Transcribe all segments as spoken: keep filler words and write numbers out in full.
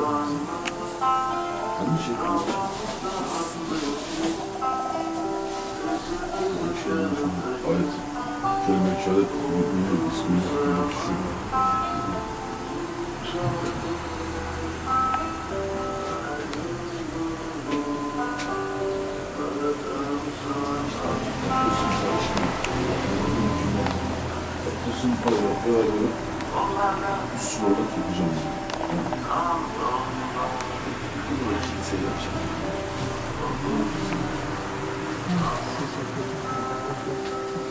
Evet. Şöyle bir çalıp müzik ismini düşünüyorum. Atlasın paragrafı alıp üstü olarak yapacağım.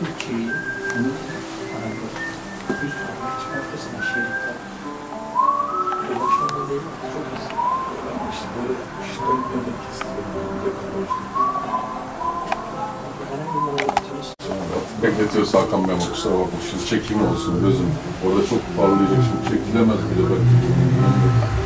Türkiye'yi bunu aradık. Üst olarak çıkartırsın şehirler. Dolaşmada değil, çok hızlı. İşte böyle şişlerden kestirdim. Bekletiyorsa Hakan Bey'e kusura bakma. Şimdi çekim olsun gözüm. Orada çok parlayacak. Şimdi çekilemez bile belki.